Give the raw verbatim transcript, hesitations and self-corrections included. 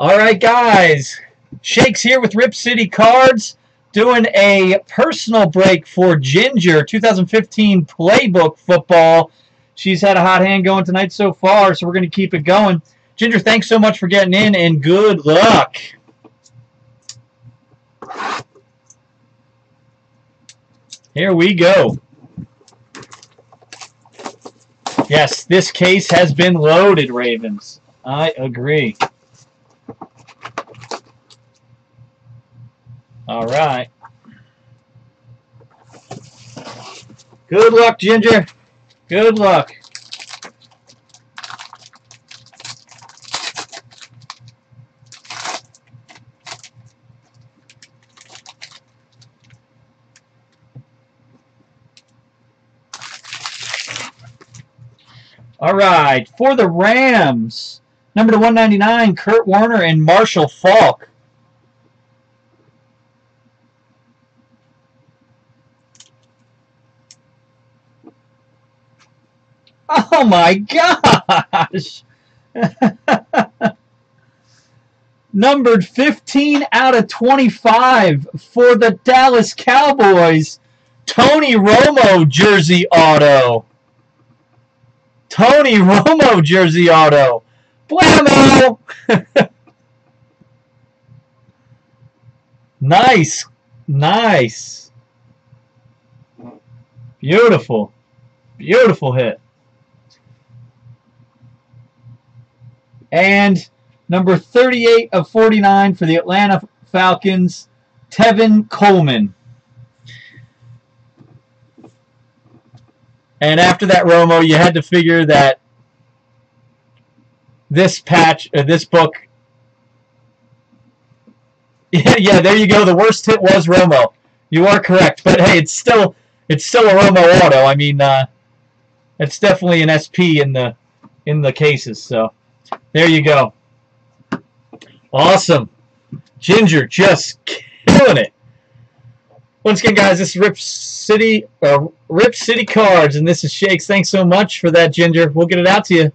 Alright guys, Shakes here with Rip City Cards, doing a personal break for Ginger, two thousand fifteen Playbook football. She's had a hot hand going tonight so far, so we're going to keep it going. Ginger, thanks so much for getting in, and good luck. Here we go. Yes, this case has been loaded, Ravens. I agree. All right. Good luck, Ginger. Good luck. All right. For the Rams, number to one ninety-nine, Kurt Warner and Marshall Faulk. Oh my gosh! Numbered fifteen out of twenty-five for the Dallas Cowboys, Tony Romo jersey auto. Tony Romo jersey auto. Blammo! Nice, nice, beautiful, beautiful hit. And number thirty-eight of forty-nine for the Atlanta Falcons, Tevin Coleman. And after that, Romo, you had to figure that this patch, or this book, yeah, yeah, there you go. The worst hit was Romo. You are correct, but hey, it's still it's still a Romo auto. I mean, uh, it's definitely an S P in the in the cases, so. There you go. Awesome. Ginger just killing it. Once again, guys, this is Rip City, uh, Rip City Cards, and this is Shakes. Thanks so much for that, Ginger. We'll get it out to you.